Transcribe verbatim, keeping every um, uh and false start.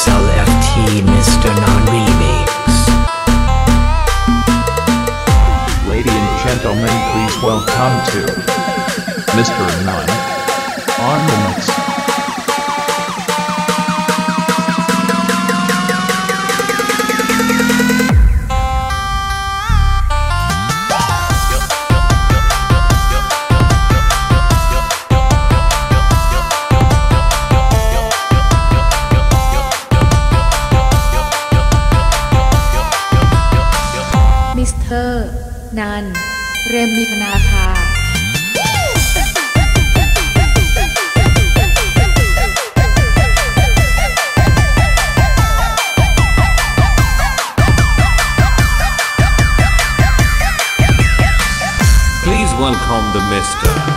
S L F T Mister Non Remix. Ladies and gentlemen, please welcome to Mister Non on the mix. Mrr Non เรมิกนาคาPlease welcome the Mister